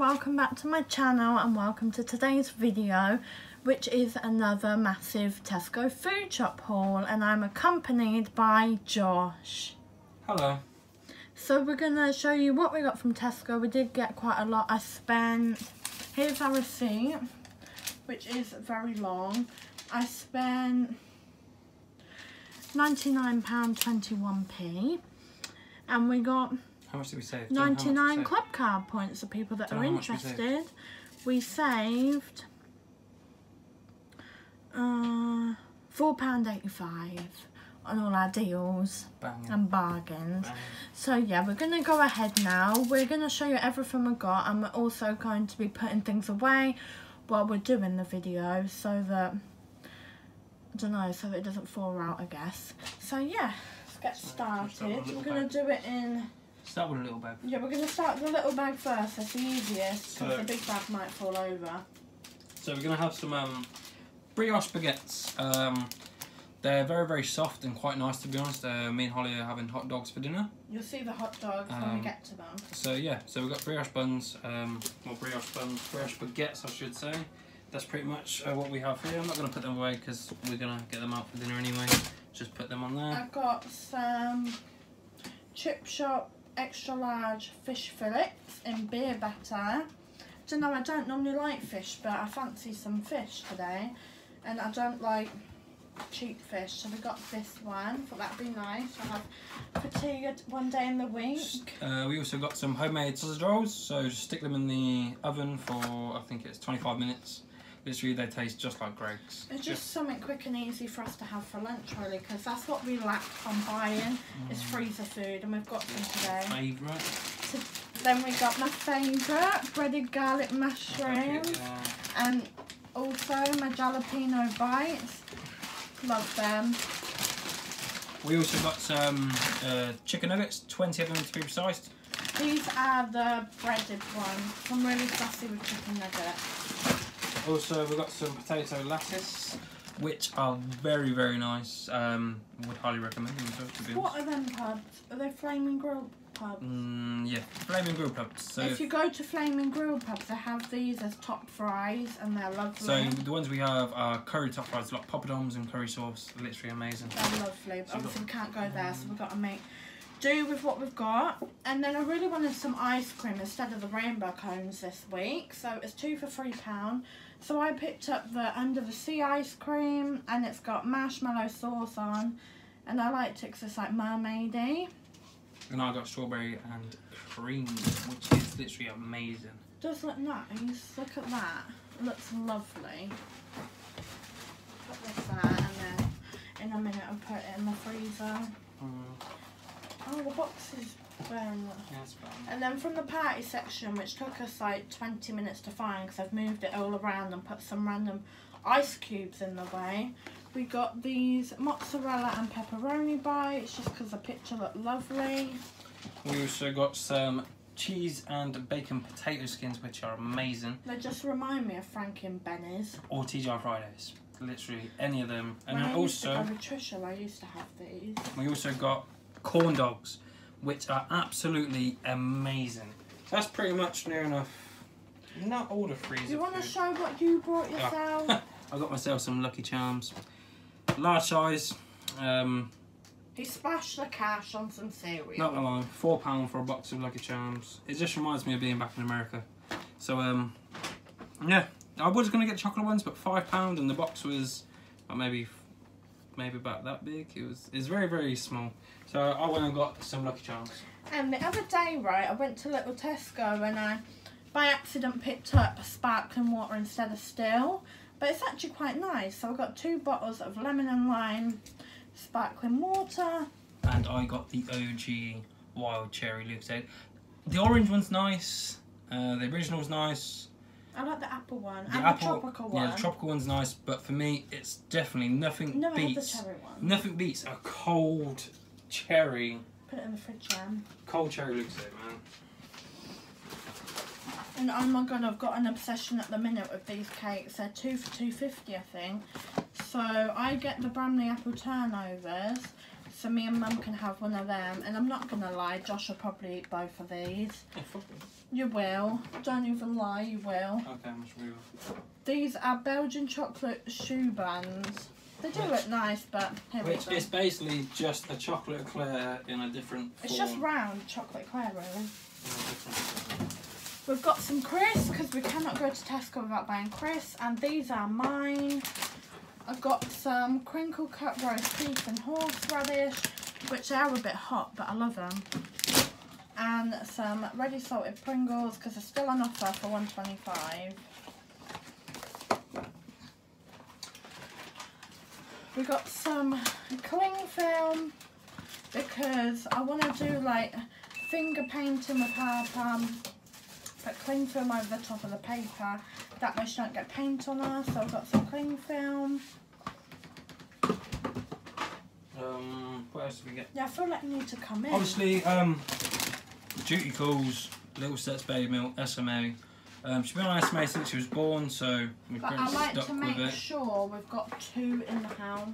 welcome back to my channel and welcome to today's video, which is another massive Tesco food shop haul, and I'm accompanied by Josh. Hello. So we're gonna show you what we got from Tesco. We did get quite a lot. I spent, here's our receipt, which is very long. I spent £99.21p, and we got, how much did we save? 99 club card points for people that are interested. We saved £4.85 on all our deals and bargains. So yeah, we're going to go ahead now. We're going to show you everything we got, and we're also going to be putting things away while we're doing the video so that, I don't know, so it doesn't fall out, I guess. So yeah, let's get started. We're going to do it in... Start with a little bag. Yeah, we're going to start with a little bag first. That's the easiest, because the big bag might fall over. So we're going to have some brioche baguettes. They're very, very soft and quite nice, to be honest. Me and Holly are having hot dogs for dinner. You'll see the hot dogs when we get to them. So yeah, so we've got brioche buns, brioche baguettes, I should say. That's pretty much what we have here. I'm not going to put them away because we're going to get them out for dinner anyway. Just put them on there. I've got some Chip Shop extra large fish fillets in beer batter. So no, I don't normally like fish, but I fancy some fish today, and I don't like cheap fish, so we got this one. Thought that'd be nice. I have fatigued one day in the week. We also got some homemade sausage rolls, so just stick them in the oven for, I think it's 25 minutes. Literally, they taste just like Greg's. It's just something quick and easy for us to have for lunch, really, because that's what we lacked on buying, is freezer food, and we've got some today. Favourite. So then we got my favourite, breaded garlic mushrooms, and also my jalapeno bites. Love them. We also got some chicken nuggets, 20 of them to be precise. These are the breaded ones. I'm really fussy with chicken nuggets. Also, we've got some potato lattice, which are very, very nice. Would highly recommend them as well, to be honest. What are them pubs? Are they Flaming Grill pubs? Yeah, Flaming Grill pubs. So if you go to Flaming Grill pubs, they have these as top fries, and they're lovely. So the ones we have are curry top fries, like poppadoms and curry sauce. Literally amazing. They're lovely, but obviously we can't go there, so we've got to make do with what we've got. And then I really wanted some ice cream instead of the rainbow cones this week, so it's 2 for £3. So I picked up the Under the Sea ice cream, and it's got marshmallow sauce on, and I liked it because it's like mermaidy. And I got strawberry and cream, which is literally amazing. Does look nice. Look at that. It looks lovely. Put this there, and then in a minute I'll put it in the freezer. Oh, the box is burned. Yes, and then from the party section, which took us like 20 minutes to find because I've moved it all around and put some random ice cubes in the way, we got these mozzarella and pepperoni bites just because the picture looked lovely. We also got some cheese and bacon potato skins, which are amazing. They just remind me of Frank and Benny's. Or T.J. Fridays. Literally any of them. And then also, I used to go with Trisha, I used to have these. We also got corn dogs, which are absolutely amazing. That's pretty much near enough. Not all the freezer. Do you want to show what you brought yourself? Yeah. I got myself some Lucky Charms, large size. He splashed the cash on some cereal. Not alone. £4 for a box of Lucky Charms. It just reminds me of being back in America. So yeah, I was gonna get chocolate ones, but £5, and the box was maybe about that big. It's very, very small. So I went and got some Lucky Charms. And the other day, right, I went to Little Tesco and I, by accident, picked up sparkling water instead of still. But it's actually quite nice. So I got 2 bottles of lemon and lime sparkling water. And I got the OG wild cherry Lucozade. The orange one's nice. The original's nice. I like the apple one and the tropical one. Yeah, the tropical one's nice, but for me, it's definitely nothing beats. I had the cherry one. Nothing beats a cold cherry. Put it in the fridge, man. Cold cherry looks it, man. And oh my god, I've got an obsession at the minute with these cakes. They're 2 for £2.50, I think. So I get the Bramley apple turnovers. So me and Mum can have one of them. And I'm not going to lie, Josh will probably eat both of these. Oh, fuck it. You will. Don't even lie, you will. Okay, I'm just real. These are Belgian chocolate shoe bands. They do look nice, but here we go. Which is basically just a chocolate eclair in a different form. It's just round chocolate eclair, really. We've got some crisps, because we cannot go to Tesco without buying crisps. And these are mine. I've got some crinkle cut roast beef and horseradish, which are a bit hot, but I love them. And some ready salted Pringles, because they're still on offer for £1.25. We got some cling film, because I want to do like finger painting with Harper, put cling film over the top of the paper. That way she don't get paint on her, so I've got some cling film. What else did we get? Yeah, I feel like you need to come in. Obviously, duty calls, Little Sets baby milk, SMA. She's been on SMA since she was born, so we've pretty much stuck with it. But I like to make sure we've got two in the house.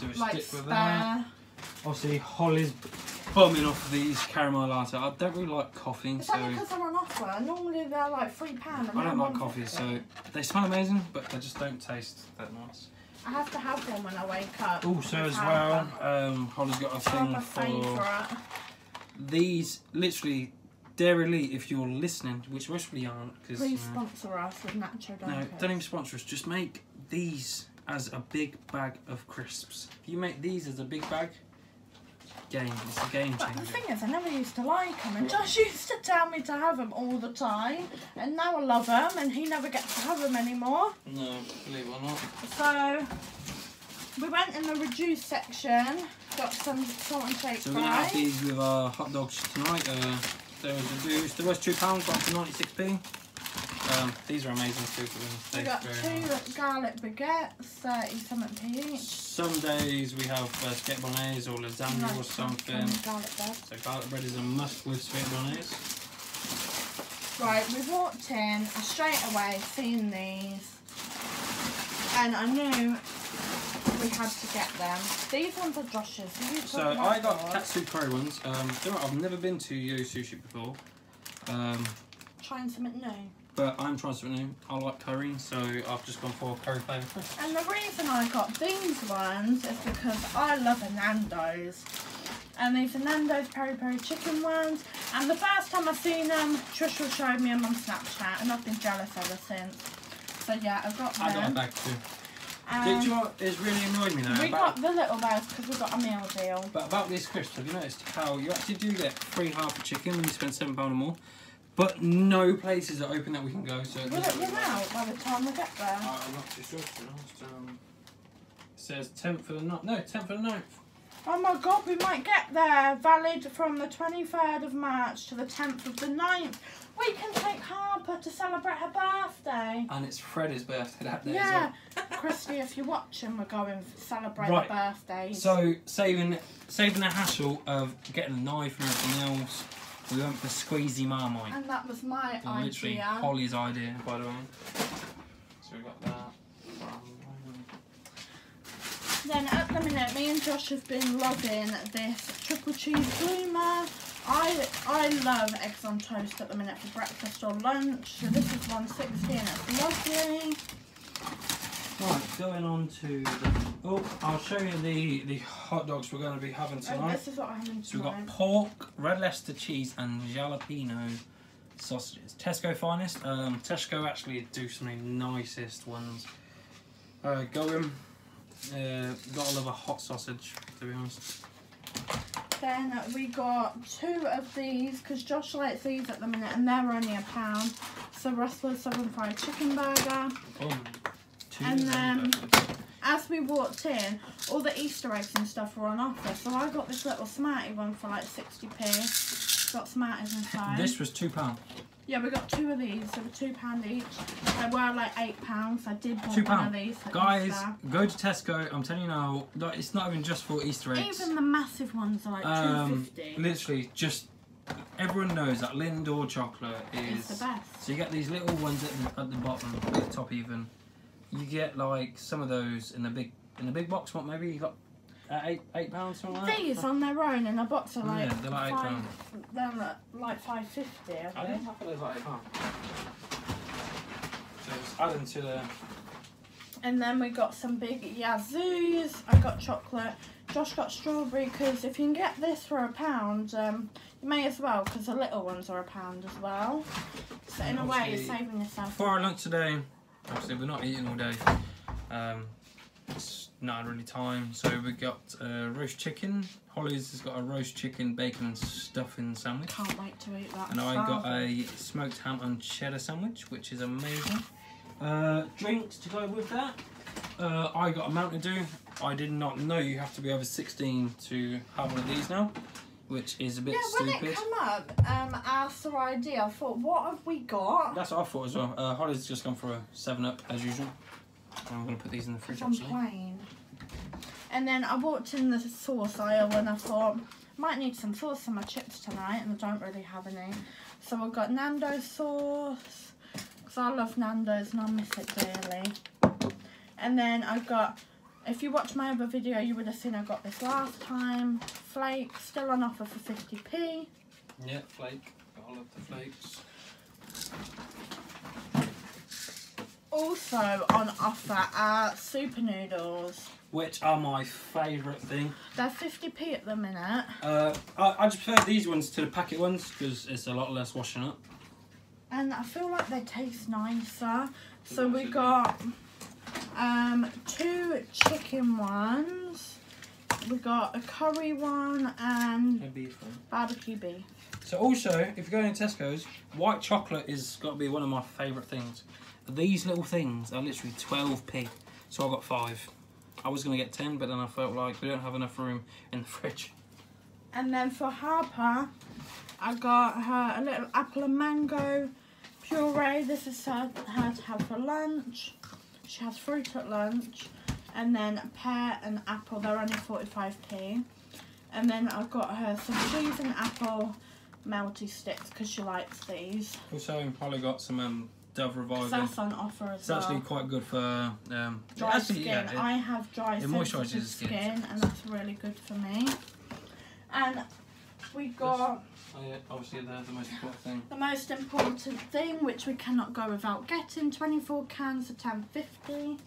So we stick with that. Obviously, Holly's bumming off these caramel latte. I don't really like coffee. It's only because they're on offer. Normally they're like £3. I don't like coffee, so they smell amazing, but they just don't taste that nice. I have to have one when I wake up. Also, as well, Holly's got a thing for these, literally. Dairylea, if you're listening, which most probably aren't, because please sponsor us with nacho donuts. No, don't even sponsor us. Just make these as a big bag of crisps. If you make these as a big bag, it's a game changer. But the thing is, I never used to like them, and Josh used to tell me to have them all the time, and now I love them, and he never gets to have them anymore. No, believe it or not. So we went in the reduced section, got some salt and shake fries. So we're gonna have these with our hot dogs tonight. There was reduced. There was £2, got to 96p. These are amazing too. We got two garlic baguettes, 37p each. Some days we have spaghetti bolognese or lasagna or something. Garlic bread. So garlic bread is a must with spaghetti bolognese. Right, we walked in and straight away seen these, and I knew we had to get them. These ones are Josh's. So I got katsu curry ones. I've never been to Yo Sushi before. Trying something new. But I'm trying something new. I like curry, so I've just gone for curry flavour. And the reason I got these ones is because I love a Nando's. And these are Nando's peri peri chicken ones. And the first time I seen them, Trisha showed me them on Snapchat, and I've been jealous ever since. So yeah, I've got them. I got a bag too. Did you know what is really annoying me now? We got the little bags because we got a meal deal. But about these crisps, have you noticed how you actually do get free half a chicken when you spend £7 or more? But no places are open that we can go. So will it run out by the time we get there? I'm not too sure. It says 10th of the 9th. No, 10th of the 9th. Oh my God, we might get there. Valid from the 23rd of March to the 10th of the 9th. We can take Harper to celebrate her birthday. And it's Freddy's birthday that day as well. Christy, if you're watching, we're going to celebrate her birthday. So, saving the hassle of getting a knife and everything else, we went for Squeezy Marmite. And that was my idea. Literally Holly's idea, by the way. So we got that. Then at the minute, me and Josh have been loving this triple cheese bloomer. I love eggs on toast at the minute for breakfast or lunch, so this is 160 and it's lovely. Right, going on to the, I'll show you the hot dogs we're going to be having tonight. This is what I'm having tonight. So we've got pork, red Leicester cheese and jalapeno sausages. Tesco finest. Tesco actually do some of the nicest ones. Gotta love a hot sausage, to be honest. Then we got two of these because Josh likes these at the minute, and they're only £1. So Rustler's Southern Fried Chicken Burger. And then as we walked in, all the Easter eggs and stuff were on offer. So I got this little Smartie one for like 60p. Got Smarties inside. This was £2. Yeah, we got two of these. They were £2 each. They were like £8. I did buy one of these. Guys, go to Tesco. I'm telling you now, it's not even just for Easter eggs. Even the massive ones are like £2.50. Literally, just everyone knows that Lindor chocolate is the best. So you get these little ones at the bottom, at the top even. You get like some of those in the big box. What maybe you got £8 something like that? These on their own in a box are like, yeah, they're like £5. They're like £5.50, I think. I thought they were like £8. So just add into the... And then we got some big Yazoos. I got chocolate. Josh got strawberry, because if you can get this for £1, you may as well, because the little ones are £1 as well. So in a way, you're saving yourself. For our lunch today, obviously we're not eating all day. It's not really time. So we got roast chicken. Holly's has got a roast chicken, bacon and stuffing sandwich. Can't wait to eat that. And I got a smoked ham and cheddar sandwich, which is amazing. Drinks to go with that. I got a Mountain Dew. I did not know you have to be over 16 to have one of these now, which is a bit stupid. Yeah, when it came up as the idea, I thought, what have we got? That's what I thought as well. Holly's just gone for a 7-up as usual. I'm going to put these in the fridge actually. Plain. And then I walked in the sauce aisle and I thought, might need some sauce on my chips tonight, and I don't really have any. So I've got Nando's sauce. I love Nando's and I miss it dearly. And then I've got, if you watch my other video, you would have seen I got this last time. Flakes, still on offer for 50p. Yeah, flake. I love the flakes. Also on offer are super noodles, which are my favourite thing. They're 50p at the minute. I just prefer these ones to the packet ones because it's a lot less washing up. And I feel like they taste nicer. So we got 2 chicken ones. We got a curry one and a beef one. Barbecue beef. So also, if you're going to Tesco's, white chocolate has got to be one of my favourite things. These little things are literally 12p. So I got 5. I was going to get 10, but then I felt like we don't have enough room in the fridge. And then for Harper, I got her a little apple and mango puree. This is her to have for lunch. She has fruit at lunch. And then a pear and apple. They're only 45p. And then I've got her some cheese and apple melty sticks because she likes these. Also, Holly got some Dove Revival. That's on offer as well. It's actually quite good for dry skin. Yeah, I have dry sensitive skin, and that's really good for me. And we got... obviously the most important thing. The most important thing, which we cannot go without getting, 24 cans for £10.50.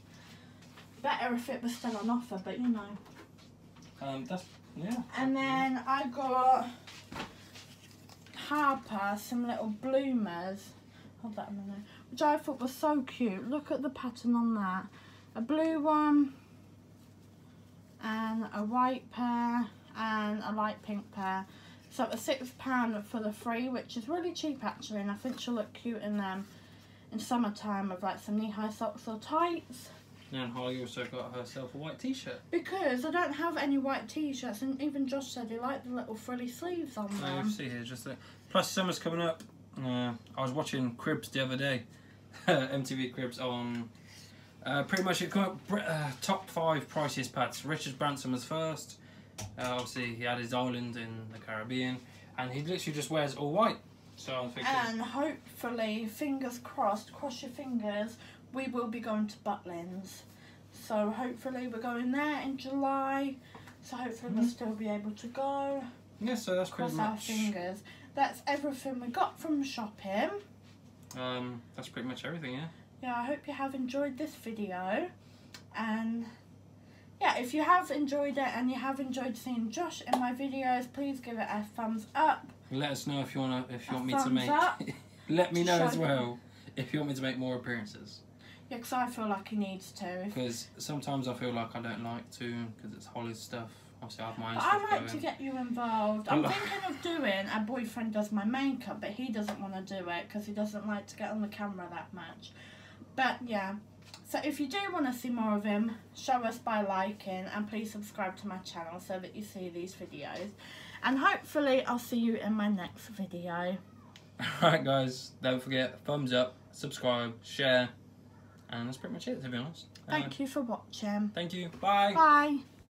Better if it was still on offer, but you know. That's, yeah. And then I got Harper some little bloomers. Hold that a minute. Which I thought was so cute. Look at the pattern on that. A blue one and a white pair and a light pink pair. So it was £6 for the 3, which is really cheap actually, and I think she'll look cute in them in summertime with like some knee-high socks or tights. And Holly also got herself a white t-shirt. Because I don't have any white t-shirts, and even Josh said he liked the little frilly sleeves on them. You can see here, just like... Plus summer's coming up. I was watching Cribs the other day, MTV Cribs on... pretty much it came up top 5 priciest pads. Richard Branson was first. Obviously he had his island in the Caribbean and he literally just wears all white, so I'm thinking, and hopefully, fingers crossed, cross your fingers, we will be going to Butlins, so hopefully we're going there in July, so hopefully we'll still be able to go. Yeah, so that's pretty much... Cross our fingers. That's everything we got from shopping. That's pretty much everything, yeah? Yeah, I hope you have enjoyed this video, and yeah, if you have enjoyed it and you have enjoyed seeing Josh in my videos, please give it a thumbs up. Let us know if you want me to make... Let me know as well if you want me to make more appearances. Yeah, because I feel like he needs to. Because sometimes I feel like I don't like to, because it's Holly's stuff. Obviously, I have my own stuff. I like to get you involved. I'm thinking of doing a boyfriend does my makeup, but he doesn't want to do it because he doesn't like to get on the camera that much. But yeah. So if you do want to see more of him, show us by liking, and please subscribe to my channel so that you see these videos. And hopefully I'll see you in my next video. Alright guys, don't forget, thumbs up, subscribe, share, and that's pretty much it to be honest. Thank you for watching. Thank you, bye. Bye.